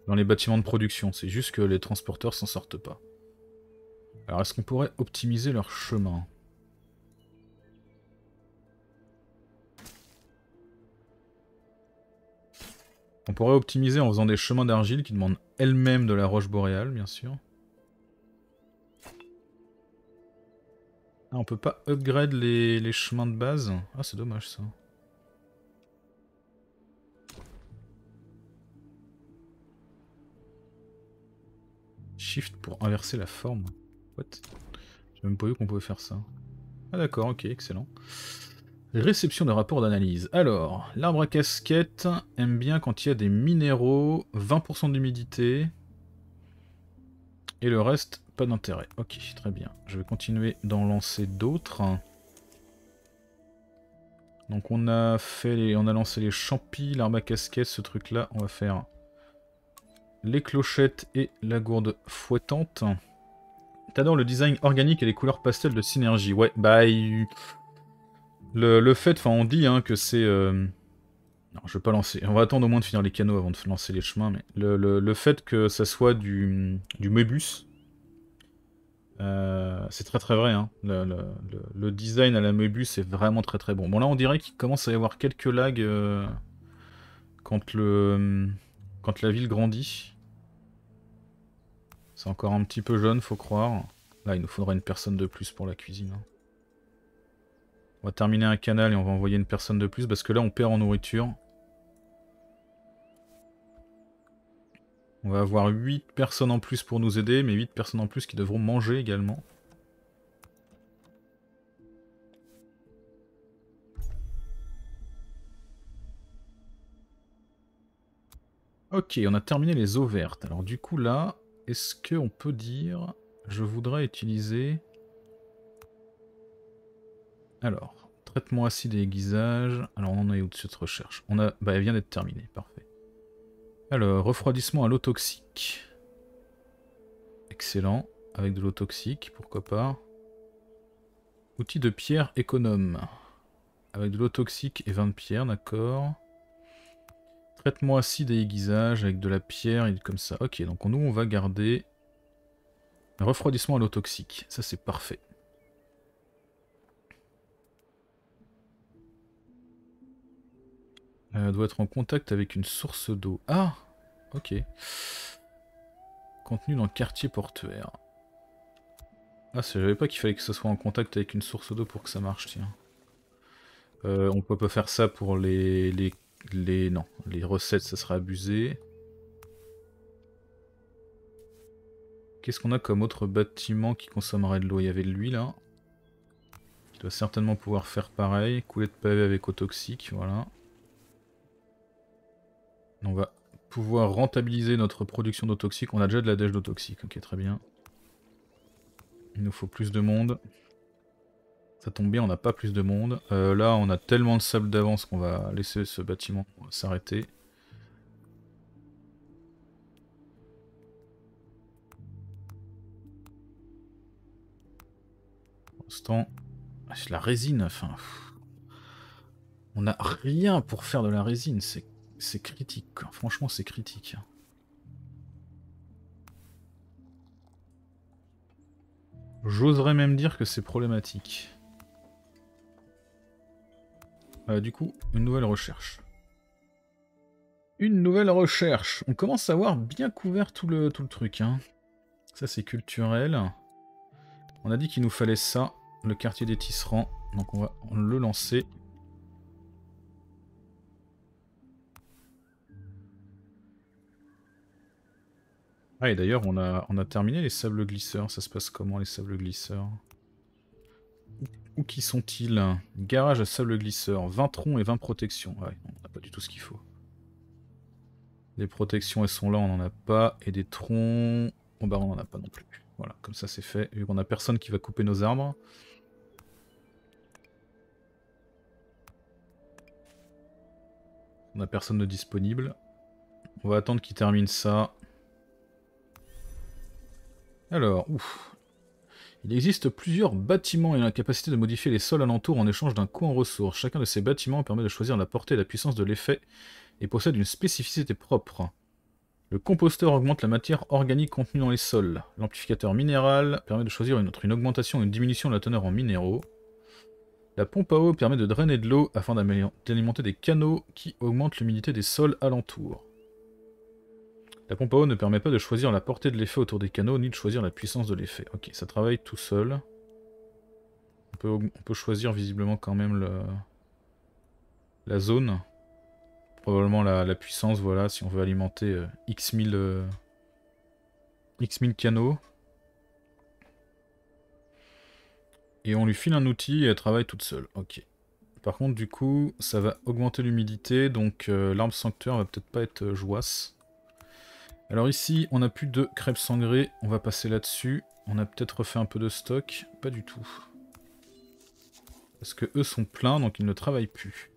bâtiments de production. C'est juste que les transporteurs s'en sortent pas. Alors est-ce qu'on pourrait optimiser leur chemin? On pourrait optimiser en faisant des chemins d'argile qui demandent elles-mêmes de la roche boréale, bien sûr. Ah, on peut pas upgrade les chemins de base. Ah, c'est dommage ça. Shift pour inverser la forme. What? J'ai même pas vu qu'on pouvait faire ça. Ah d'accord, ok, excellent. Réception de rapport d'analyse. Alors, l'arbre à casquette aime bien quand il y a des minéraux, 20% d'humidité, et le reste, pas d'intérêt. Ok, très bien. Je vais continuer d'en lancer d'autres. Donc on a lancé les champis, l'arbre à casquette, ce truc-là. On va faire les clochettes et la gourde fouettante. T'adores le design organique et les couleurs pastel de Synergy. Ouais, bah... Le fait, enfin on dit hein, que c'est... Non, je vais pas lancer. On va attendre au moins de finir les canaux avant de lancer les chemins. Mais le fait que ça soit du Möbius, c'est très très vrai. Hein. Le design à la Möbius est vraiment très très bon. Bon là on dirait qu'il commence à y avoir quelques lags quand la ville grandit. C'est encore un petit peu jeune, faut croire. Là il nous faudra une personne de plus pour la cuisine. Hein. On va terminer un canal et on va envoyer une personne de plus parce que là on perd en nourriture. On va avoir 8 personnes en plus pour nous aider, mais 8 personnes en plus qui devront manger également. Ok, on a terminé les eaux vertes. Alors du coup là, est-ce qu'on peut dire... Je voudrais utiliser... Alors, traitement acide et aiguisage. Alors, on en est au-dessus de cette recherche. Bah, elle vient d'être terminée, parfait. Alors, refroidissement à l'eau toxique. Excellent. Avec de l'eau toxique, pourquoi pas. Outil de pierre économe. Avec de l'eau toxique et 20 de pierre, d'accord. Traitement acide et aiguisage avec de la pierre, comme ça. Ok, donc nous, on va garder refroidissement à l'eau toxique. Ça, c'est parfait. Doit être en contact avec une source d'eau. Ah, ok. Contenu dans le quartier portuaire. Ah, je savais pas qu'il fallait que ce soit en contact avec une source d'eau pour que ça marche, tiens. On peut pas faire ça pour les recettes, ça serait abusé. Qu'est-ce qu'on a comme autre bâtiment qui consommerait de l'eau? Il y avait de lui, là. Il doit certainement pouvoir faire pareil. Coulée de pavé avec eau toxique, voilà. On va pouvoir rentabiliser notre production d'eau toxique. On a déjà de la dèche d'eau toxique. Ok, très bien. Il nous faut plus de monde. Ça tombe bien, on n'a pas plus de monde. Là, on a tellement de sable d'avance qu'on va laisser ce bâtiment s'arrêter. Pour l'instant, c'est la résine. Enfin, on n'a rien pour faire de la résine. C'est critique, franchement c'est critique. J'oserais même dire que c'est problématique. Du coup, une nouvelle recherche. Une nouvelle recherche. On commence à avoir bien couvert tout le truc. Hein. Ça c'est culturel. On a dit qu'il nous fallait ça, le quartier des tisserands. Donc on va le lancer. Ah et d'ailleurs on a terminé les sables glisseurs, ça se passe comment les sables glisseurs? Où qui sont-ils? Garage à sables glisseurs, 20 troncs et 20 protections. Ouais, on n'a pas du tout ce qu'il faut. Des protections elles sont là, on n'en a pas, et des troncs, oh bah on n'en a pas non plus. Voilà, comme ça c'est fait, vu qu'on a personne qui va couper nos arbres. On n'a personne de disponible. On va attendre qu'ils terminent ça. Alors, ouf. Il existe plusieurs bâtiments ayant la capacité de modifier les sols alentours en échange d'un coût en ressources. Chacun de ces bâtiments permet de choisir la portée et la puissance de l'effet et possède une spécificité propre. Le composteur augmente la matière organique contenue dans les sols. L'amplificateur minéral permet de choisir entre une augmentation et une diminution de la teneur en minéraux. La pompe à eau permet de drainer de l'eau afin d'alimenter des canaux qui augmentent l'humidité des sols alentours. La pompe à eau ne permet pas de choisir la portée de l'effet autour des canaux, ni de choisir la puissance de l'effet. Ok, ça travaille tout seul. On peut choisir visiblement quand même la zone. Probablement la puissance, voilà, si on veut alimenter X mille canaux. Et on lui file un outil et elle travaille toute seule. Ok. Par contre, du coup, ça va augmenter l'humidité, donc l'arbre sanctuaire va peut-être pas être jouasse. Alors ici, on n'a plus de crêpes sangrées, on va passer là-dessus. On a peut-être refait un peu de stock, pas du tout. Parce que eux sont pleins, donc ils ne travaillent plus.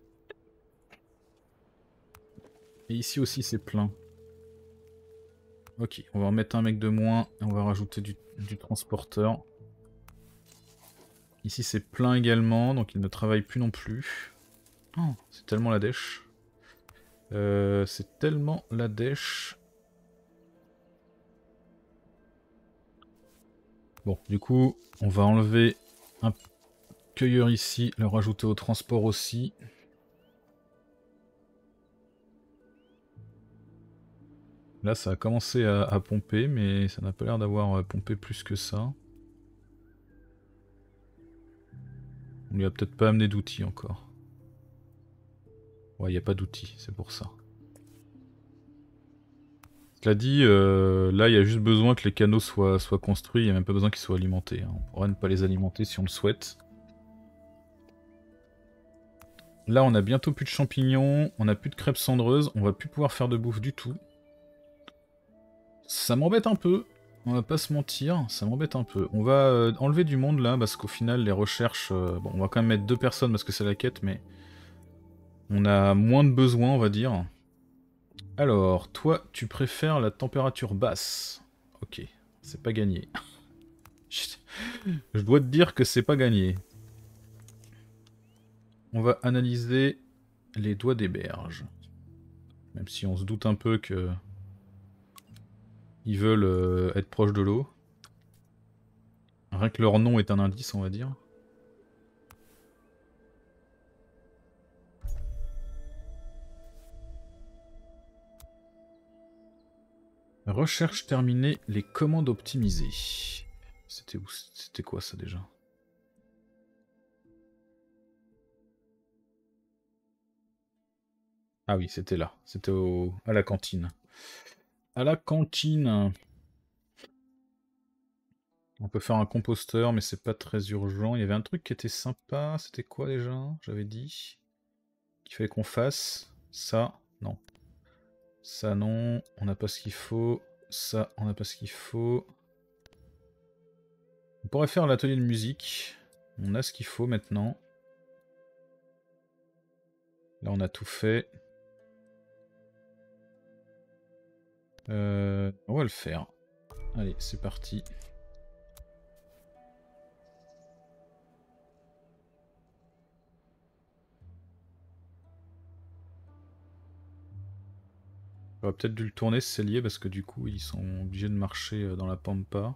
Et ici aussi, c'est plein. Ok, on va remettre un mec de moins, et on va rajouter du transporteur. Ici, c'est plein également, donc ils ne travaillent plus non plus. Oh, c'est tellement la dèche. Bon, du coup, on va enlever un cueilleur ici, le rajouter au transport aussi. Là, ça a commencé à pomper, mais ça n'a pas l'air d'avoir pompé plus que ça. On lui a peut-être pas amené d'outils encore. Ouais, il n'y a pas d'outils, c'est pour ça. Cela dit, là, il y a juste besoin que les canaux soient construits, il n'y a même pas besoin qu'ils soient alimentés. Hein. On pourrait ne pas les alimenter si on le souhaite. Là, on a bientôt plus de champignons, on n'a plus de crêpes cendreuses, on va plus pouvoir faire de bouffe du tout. Ça m'embête un peu, on va pas se mentir, ça m'embête un peu. On va enlever du monde là, parce qu'au final les recherches... bon, on va quand même mettre 2 personnes parce que c'est la quête, mais... On a moins de besoins, on va dire. Alors, toi, tu préfères la température basse. Ok, c'est pas gagné. Je dois te dire que c'est pas gagné. On va analyser les doigts des berges. Même si on se doute un peu que... Ils veulent être proches de l'eau. Rien que leur nom est un indice, on va dire. Recherche terminée, les commandes optimisées. C'était où ? C'était quoi ça déjà ? Ah oui, c'était là. C'était à la cantine. À la cantine. On peut faire un composteur, mais c'est pas très urgent. Il y avait un truc qui était sympa. C'était quoi déjà? J'avais dit qu'il fallait qu'on fasse ça. Non. Ça, non. On n'a pas ce qu'il faut. Ça, on n'a pas ce qu'il faut. On pourrait faire l'atelier de musique. On a ce qu'il faut maintenant. Là, on a tout fait. On va le faire. Allez, c'est parti. J'aurais peut-être dû le tourner, c'est lié, parce que du coup, ils sont obligés de marcher dans la pampa.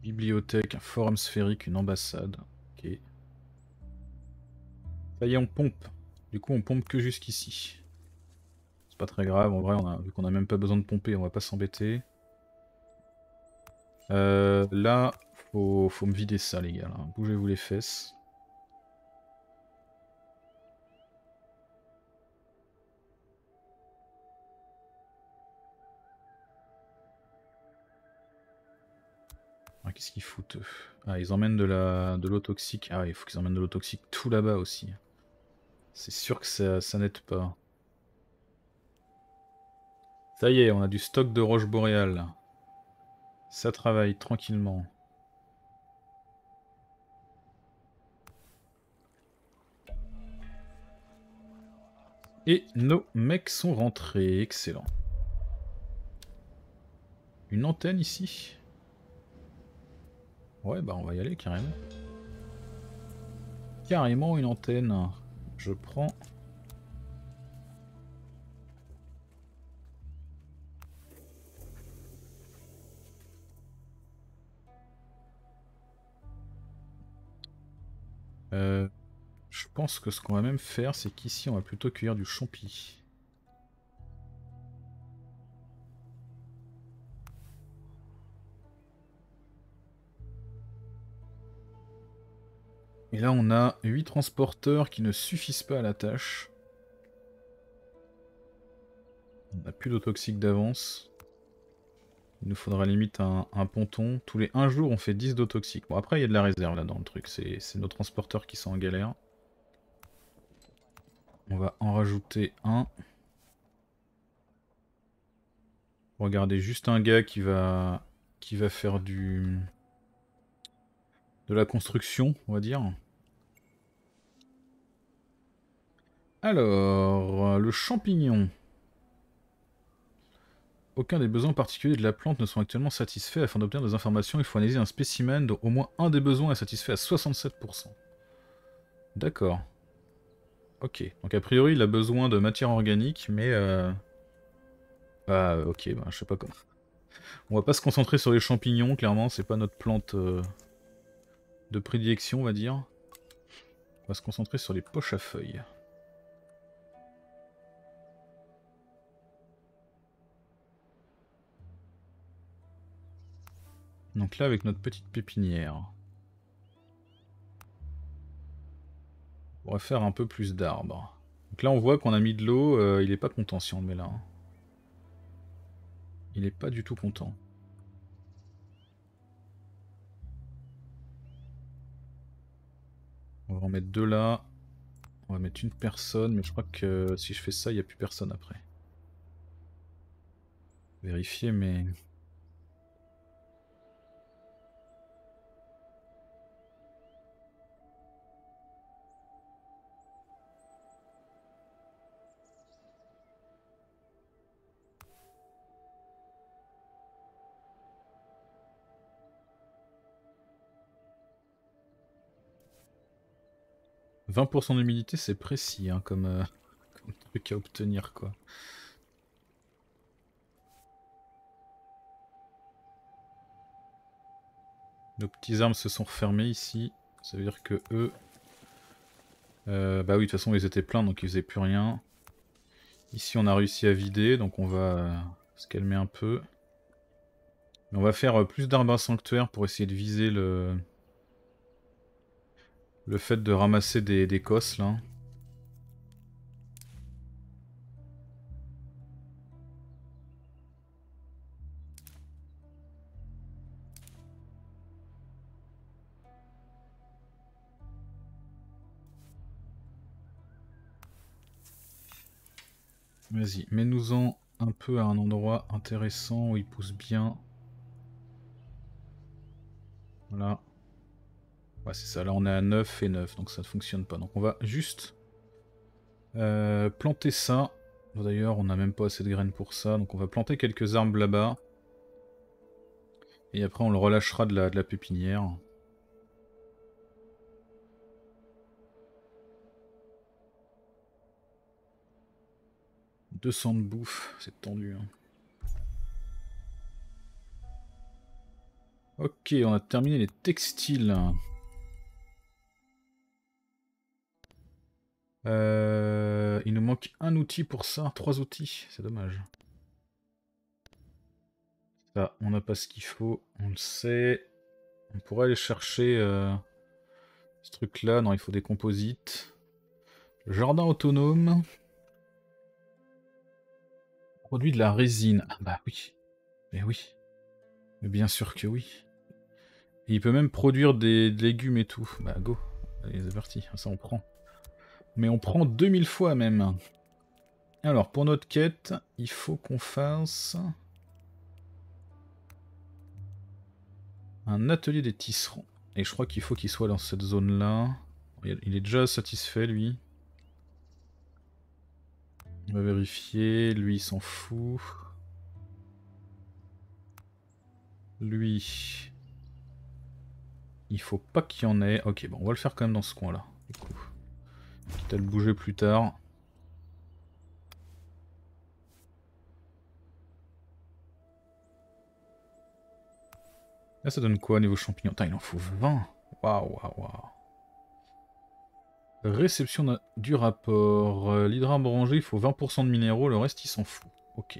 Bibliothèque, un forum sphérique, une ambassade. Ok. Ça y est, on pompe. Du coup, on pompe que jusqu'ici. C'est pas très grave, en vrai, vu qu'on a même pas besoin de pomper, on va pas s'embêter. Là, faut me vider ça, les gars. Là. Bougez-vous les fesses. Qu'est-ce qu'ils foutent eux? Ah, ils emmènent de l'eau toxique. Ah, il faut qu'ils emmènent de l'eau toxique tout là-bas aussi. C'est sûr que ça n'aide pas. Ça y est, on a du stock de roches boréales. Ça travaille tranquillement. Et nos mecs sont rentrés, excellent. Une antenne ici. Ouais bah on va y aller carrément. Carrément une antenne. Je prends... je pense que ce qu'on va même faire, c'est qu'ici on va plutôt cueillir du champi. Et là on a 8 transporteurs qui ne suffisent pas à la tâche. On n'a plus d'eau toxique d'avance. Il nous faudra limite un ponton. Tous les 1 jour on fait 10 d'eau toxique. Bon après il y a de la réserve là dans le truc, c'est nos transporteurs qui sont en galère. On va en rajouter un. Regardez, juste un gars qui va faire de la construction, on va dire. Alors, le champignon. Aucun des besoins particuliers de la plante ne sont actuellement satisfaits. Afin d'obtenir des informations, il faut analyser un spécimen dont au moins un des besoins est satisfait à 67%. D'accord. Ok, donc a priori il a besoin de matière organique, mais... Ah ok, bah, je sais pas comment. On va pas se concentrer sur les champignons, clairement, c'est pas notre plante de prédilection, on va dire. On va se concentrer sur les poches à feuilles. Donc là, avec notre petite pépinière... On va faire un peu plus d'arbres. Donc là on voit qu'on a mis de l'eau, il est pas content si on le met là. Hein. Il est pas du tout content. On va en mettre 2 là. On va mettre une personne, mais je crois que si je fais ça, il n'y a plus personne après. Vérifier, mais... « 20% d'humidité, c'est précis hein, comme truc à obtenir, quoi. » Nos petits arbres se sont refermés ici. Ça veut dire que eux... bah oui, de toute façon, ils étaient pleins, donc ils faisaient plus rien. Ici, on a réussi à vider, donc on va se calmer un peu. Mais on va faire plus d'arbres à sanctuaire pour essayer de viser le fait de ramasser des cosses là. Vas-y, mets-nous-en un peu à un endroit intéressant où il pousse bien. Voilà. Ouais, c'est ça, là on est à 9 et 9, donc ça ne fonctionne pas. Donc on va juste planter ça. D'ailleurs, on n'a même pas assez de graines pour ça, donc on va planter quelques arbres là-bas. Et après on le relâchera de la pépinière. « 200 de bouffe, c'est tendu. Hein. » Ok, on a terminé les textiles. Il nous manque un outil pour ça, 3 outils, c'est dommage. Ça, on n'a pas ce qu'il faut, on le sait. On pourrait aller chercher ce truc-là, non, il faut des composites. Jardin autonome. Produit de la résine. Ah bah oui, mais oui. Mais bien sûr que oui. Et il peut même produire des légumes et tout. Bah go, allez c'est parti, ça on prend. Mais on prend 2000 fois même. Alors, pour notre quête, il faut qu'on fasse... un atelier des tisserands. Et je crois qu'il faut qu'il soit dans cette zone-là. Il est déjà satisfait, lui. On va vérifier. Lui, il s'en fout. Lui... il faut pas qu'il y en ait. Ok, bon, on va le faire quand même dans ce coin-là. Du coup, quitte à le bouger plus tard. Là, ça donne quoi niveau champignons? Putain, il en faut 20. Waouh, waouh, waouh. Réception du rapport. L'hydra orangé, il faut 20% de minéraux, le reste, il s'en fout. Ok.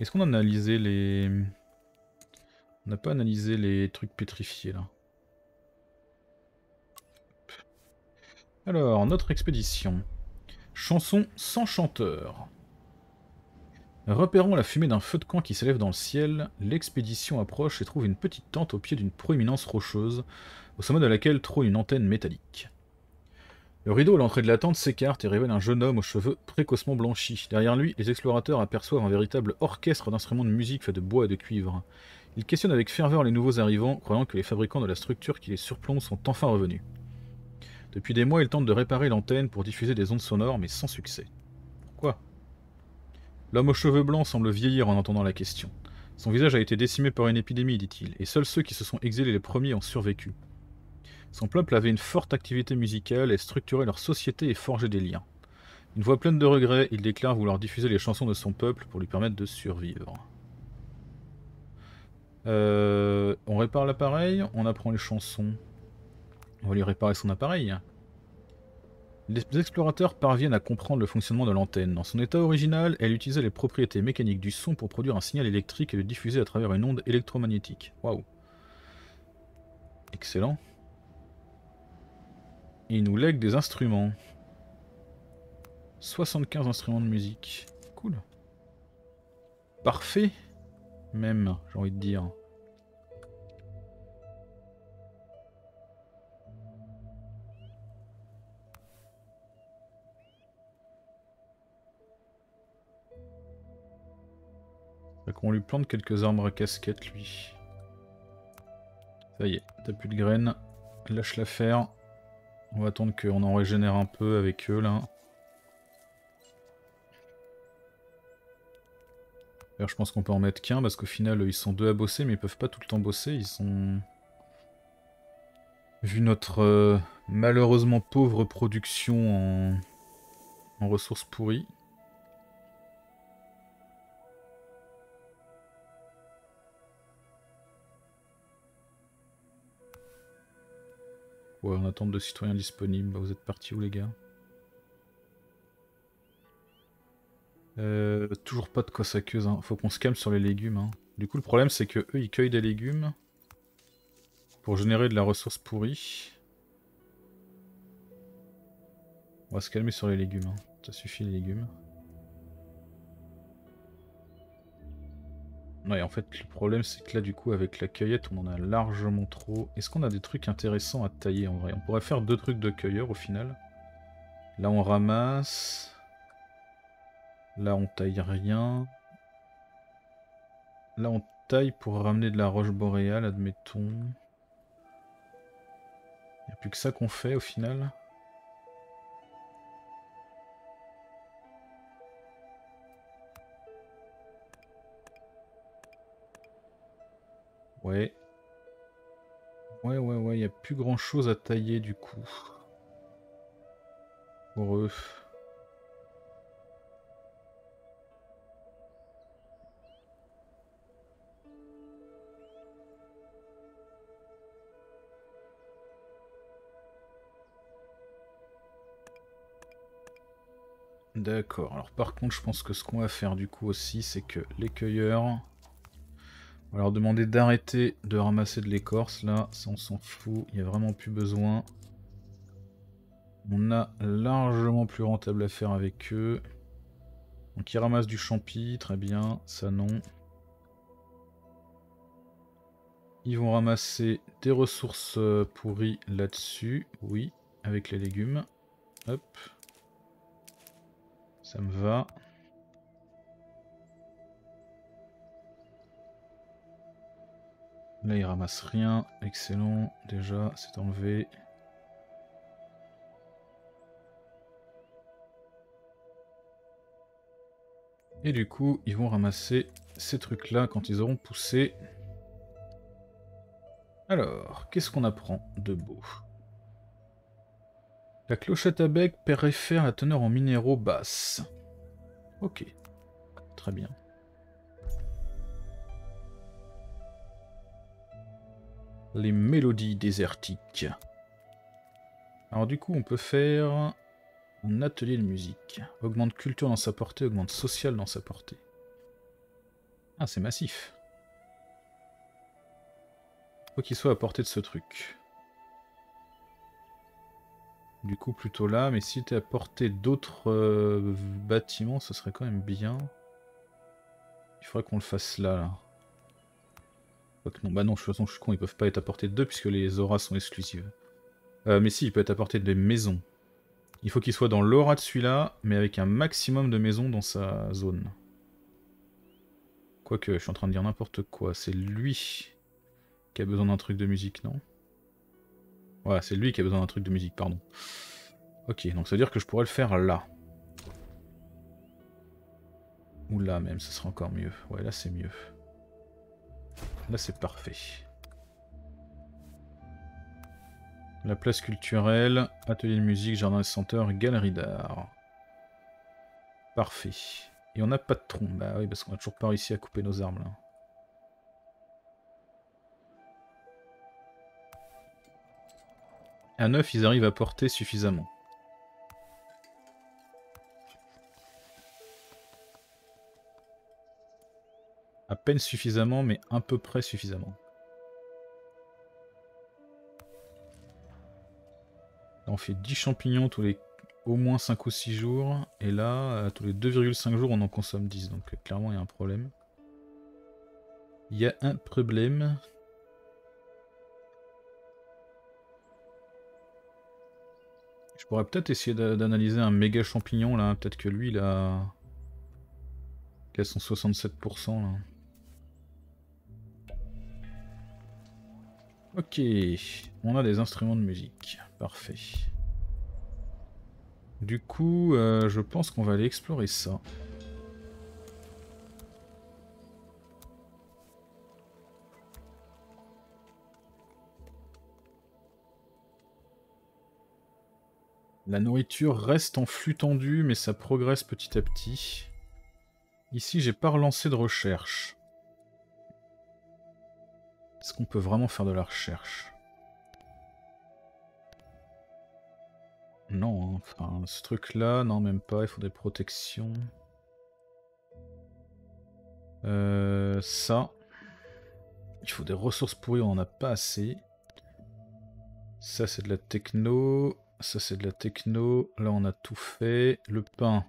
Est-ce qu'on a analysé les... on n'a pas analysé les trucs pétrifiés là. Alors, notre expédition. Chanson sans chanteur. Repérant la fumée d'un feu de camp qui s'élève dans le ciel, l'expédition approche et trouve une petite tente au pied d'une proéminence rocheuse, au sommet de laquelle trône une antenne métallique. Le rideau à l'entrée de la tente s'écarte et révèle un jeune homme aux cheveux précocement blanchis. Derrière lui, les explorateurs aperçoivent un véritable orchestre d'instruments de musique faits de bois et de cuivre. Ils questionnent avec ferveur les nouveaux arrivants, croyant que les fabricants de la structure qui les surplombe sont enfin revenus. Depuis des mois, ils tentent de réparer l'antenne pour diffuser des ondes sonores, mais sans succès. Pourquoi? L'homme aux cheveux blancs semble vieillir en entendant la question. Son visage a été décimé par une épidémie, dit-il, et seuls ceux qui se sont exilés les premiers ont survécu. Son peuple avait une forte activité musicale et structurait leur société et forgeait des liens. Une voix pleine de regrets, il déclare vouloir diffuser les chansons de son peuple pour lui permettre de survivre. On répare l'appareil, on apprend les chansons. On va lui réparer son appareil. Les explorateurs parviennent à comprendre le fonctionnement de l'antenne. Dans son état original, elle utilisait les propriétés mécaniques du son pour produire un signal électrique et le diffuser à travers une onde électromagnétique. Waouh. Excellent. Et il nous lègue des instruments. 75 instruments de musique. Cool. Parfait. Même, j'ai envie de dire. On lui plante quelques arbres à casquette, lui. Ça y est, t'as plus de graines. Lâche l'affaire. On va attendre qu'on en régénère un peu avec eux, là. D'ailleurs, je pense qu'on peut en mettre qu'un, parce qu'au final, ils sont deux à bosser, mais ils peuvent pas tout le temps bosser. Ils sont... vu notre malheureusement pauvre production en ressources pourries. Ouais, en attente de citoyens disponibles. Bah, vous êtes partis où, les gars? Toujours pas de quoi s'accuse, hein. Faut qu'on se calme sur les légumes, hein. Du coup, le problème, c'est que eux, ils cueillent des légumes pour générer de la ressource pourrie. On va se calmer sur les légumes, hein. Ça suffit, les légumes. Ouais, en fait, le problème, c'est que là, du coup, avec la cueillette, on en a largement trop. Est-ce qu'on a des trucs intéressants à tailler, en vrai? On pourrait faire deux trucs de cueilleur, au final. Là, on ramasse. Là, on taille rien. Là, on taille pour ramener de la roche boréale, admettons. Il n'y a plus que ça qu'on fait, au final. Ouais, y a plus grand chose à tailler du coup. Pour eux. D'accord, alors par contre je pense que ce qu'on va faire du coup aussi, c'est que les cueilleurs... on va leur demander d'arrêter de ramasser de l'écorce, là, ça on s'en fout, il n'y a vraiment plus besoin. On a largement plus rentable à faire avec eux. Donc ils ramassent du champi, très bien, ça non. Ils vont ramasser des ressources pourries là-dessus, oui, avec les légumes. Hop, ça me va. Là, il ramasse rien. Excellent. Déjà, c'est enlevé. Et du coup, ils vont ramasser ces trucs-là quand ils auront poussé. Alors, qu'est-ce qu'on apprend de beau? La clochette à bec préfère la teneur en minéraux basse. Ok, très bien. Les mélodies désertiques. Alors du coup, on peut faire un atelier de musique. Augmente culture dans sa portée, augmente social dans sa portée. Ah, c'est massif. Faut qu'il soit à portée de ce truc. Du coup, plutôt là, mais si t'es à portée d'autres bâtiments, ce serait quand même bien. Il faudrait qu'on le fasse là, là. Quoique non, bah non, de toute façon, je suis con, ils peuvent pas être à portée de deux puisque les auras sont exclusives. Mais si, il peut être à portée de des maisons. Il faut qu'il soit dans l'aura de celui-là, mais avec un maximum de maisons dans sa zone. Quoique, je suis en train de dire n'importe quoi. C'est lui qui a besoin d'un truc de musique, non? Voilà, c'est lui qui a besoin d'un truc de musique, pardon. Ok, donc ça veut dire que je pourrais le faire là. Ou là même, ça sera encore mieux. Ouais, là c'est mieux. Là c'est parfait. La place culturelle, atelier de musique, jardin des senteurs, galerie d'art. Parfait. Et on n'a pas de tronc. Bah oui, parce qu'on a toujours pas réussi à couper nos armes là. À 9, ils arrivent à porter suffisamment. À peine suffisamment, mais à peu près suffisamment. On fait 10 champignons tous les au moins 5 ou 6 jours. Et là, tous les 2,5 jours, on en consomme 10. Donc clairement, il y a un problème. Il y a un problème. Je pourrais peut-être essayer d'analyser un méga champignon, là. Peut-être que lui, il a... Qu'à son 67%, là. Ok, on a des instruments de musique, parfait. Du coup, je pense qu'on va aller explorer ça. La nourriture reste en flux tendu, mais ça progresse petit à petit. Ici, j'ai pas relancé de recherche. Est-ce qu'on peut vraiment faire de la recherche? Non, hein. Enfin, ce truc-là, non, même pas, il faut des protections. Ça. Il faut des ressources pourries, on n'en a pas assez. Ça, c'est de la techno. Ça, c'est de la techno. Là, on a tout fait. Le pain.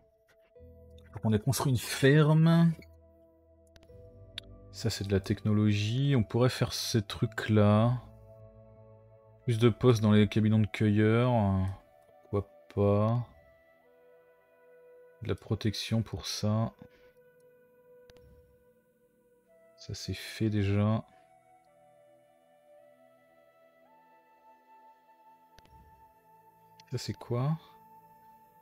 Donc, on a construit une ferme. Ça c'est de la technologie, on pourrait faire ces trucs là. Plus de postes dans les cabinons de cueilleurs, pourquoi pas. De la protection pour ça. Ça c'est fait déjà. Ça c'est quoi?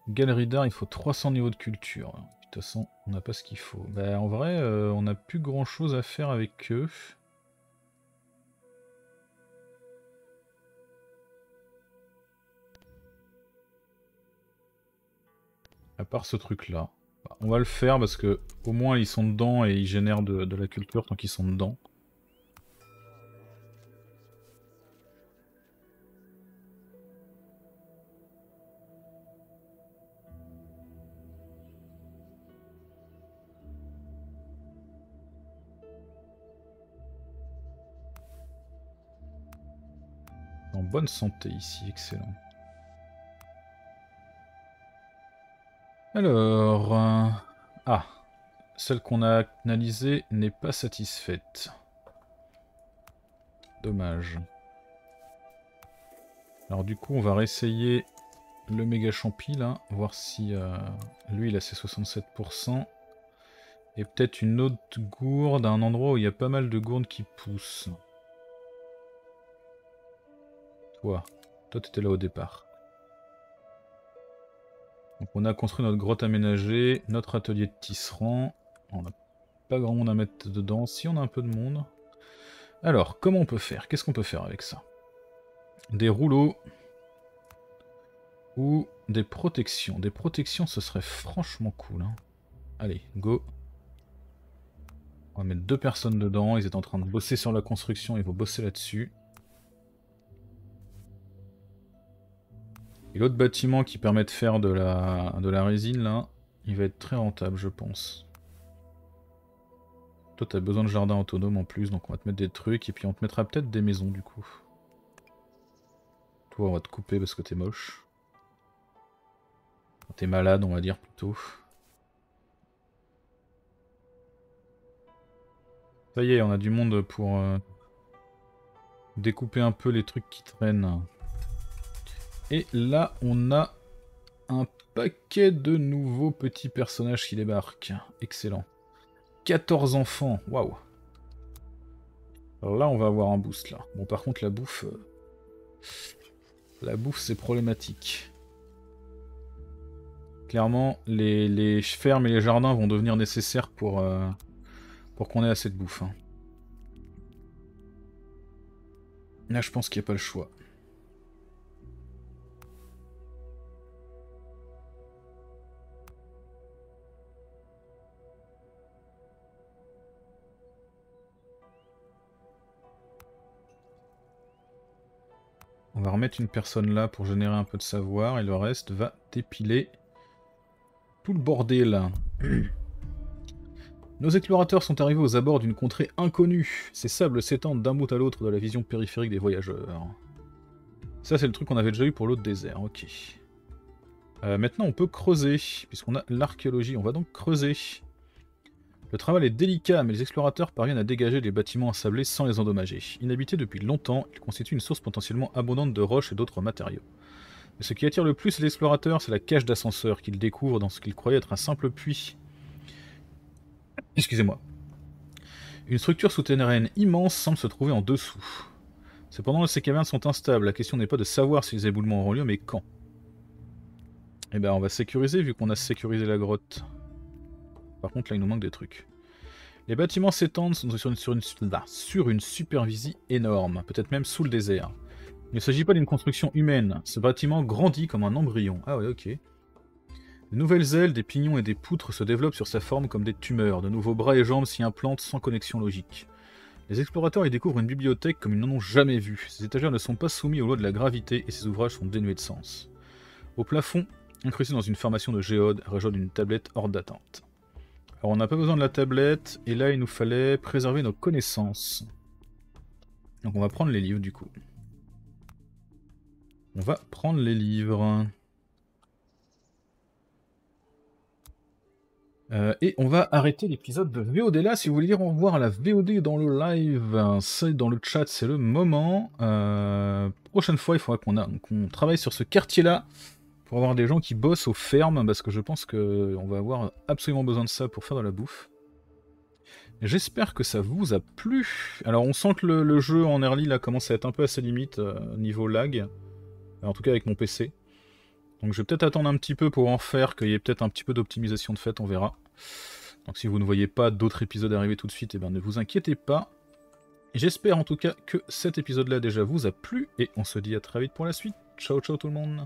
Galerie d'art, il faut 300 niveaux de culture. De toute façon, on n'a pas ce qu'il faut. Bah, en vrai, on n'a plus grand chose à faire avec eux. À part ce truc-là. Bah, on va le faire parce que au moins ils sont dedans et ils génèrent de la culture tant qu'ils sont dedans. Bonne santé ici, excellent. Alors... Ah, celle qu'on a analysée n'est pas satisfaite. Dommage. Alors du coup, on va réessayer le méga champi, là. Voir si lui, il a ses 67%. Et peut-être une autre gourde à un endroit où il y a pas mal de gourdes qui poussent. Toi, t'étais là au départ. Donc on a construit notre grotte aménagée, notre atelier de tisserand, On n'a pas grand monde à mettre dedans. Si, on a un peu de monde. Alors, comment on peut faire? Qu'est-ce qu'on peut faire avec ça? Des rouleaux. Ou des protections. Des protections, ce serait franchement cool. Hein. Allez, go. On va mettre 2 personnes dedans. Ils étaient en train de bosser sur la construction. Ils vont bosser là-dessus. Et l'autre bâtiment qui permet de faire de la résine, là, il va être très rentable, je pense. Toi, t'as besoin de jardin autonome en plus, donc on va te mettre des trucs. Et puis on te mettra peut-être des maisons, du coup. Toi, on va te couper parce que t'es moche. T'es malade, on va dire, plutôt. Ça y est, on a du monde pour découper un peu les trucs qui traînent. Et là, on a un paquet de nouveaux petits personnages qui débarquent. Excellent. 14 enfants, waouh. Alors là, on va avoir un boost, là. Bon, par contre, la bouffe, c'est problématique. Clairement, les fermes et les jardins vont devenir nécessaires pour qu'on ait assez de bouffe. Hein. Là, je pense qu'il n'y a pas le choix. On va remettre une personne là pour générer un peu de savoir et le reste va dépiler tout le bordel. Nos explorateurs sont arrivés aux abords d'une contrée inconnue. Ces sables s'étendent d'un bout à l'autre de la vision périphérique des voyageurs. Ça, c'est le truc qu'on avait déjà eu pour l'autre désert, ok. Maintenant, on peut creuser, puisqu'on a l'archéologie. On va donc creuser. Le travail est délicat, mais les explorateurs parviennent à dégager les bâtiments ensablés sans les endommager. Inhabités depuis longtemps, ils constituent une source potentiellement abondante de roches et d'autres matériaux. Mais ce qui attire le plus les explorateurs, c'est la cage d'ascenseur qu'ils découvrent dans ce qu'ils croyaient être un simple puits. Excusez-moi. Une structure souterraine immense semble se trouver en dessous. Cependant, ces cavernes sont instables. La question n'est pas de savoir si les éboulements auront lieu, mais quand. Eh ben, on va sécuriser, vu qu'on a sécurisé la grotte. Par contre, là, il nous manque des trucs. Les bâtiments s'étendent sur une superficie énorme, peut-être même sous le désert. Il ne s'agit pas d'une construction humaine. Ce bâtiment grandit comme un embryon. Ah ouais, ok. De nouvelles ailes, des pignons et des poutres se développent sur sa forme comme des tumeurs. De nouveaux bras et jambes s'y implantent sans connexion logique. Les explorateurs y découvrent une bibliothèque comme ils n'en ont jamais vu. Ces étagères ne sont pas soumises aux lois de la gravité et ces ouvrages sont dénués de sens. Au plafond, incrusté dans une formation de géodes, résonne une tablette hors d'atteinte. Alors on n'a pas besoin de la tablette, et là il nous fallait préserver nos connaissances. Donc on va prendre les livres du coup. On va prendre les livres. Et on va arrêter l'épisode de VOD là. Si vous voulez dire au revoir à la VOD dans le live, c'est dans le chat, c'est le moment. Prochaine fois, il faudra qu'on travaille sur ce quartier-là pour avoir des gens qui bossent aux fermes, parce que je pense qu'on va avoir absolument besoin de ça pour faire de la bouffe. J'espère que ça vous a plu. Alors on sent que le jeu en early là commence à être un peu à ses limites niveau lag. En tout cas avec mon PC. Donc je vais peut-être attendre un petit peu pour en faire, qu'il y ait peut-être un petit peu d'optimisation de fait, on verra. Donc si vous ne voyez pas d'autres épisodes arriver tout de suite, eh ben, ne vous inquiétez pas. J'espère en tout cas que cet épisode-là déjà vous a plu, et on se dit à très vite pour la suite. Ciao ciao tout le monde.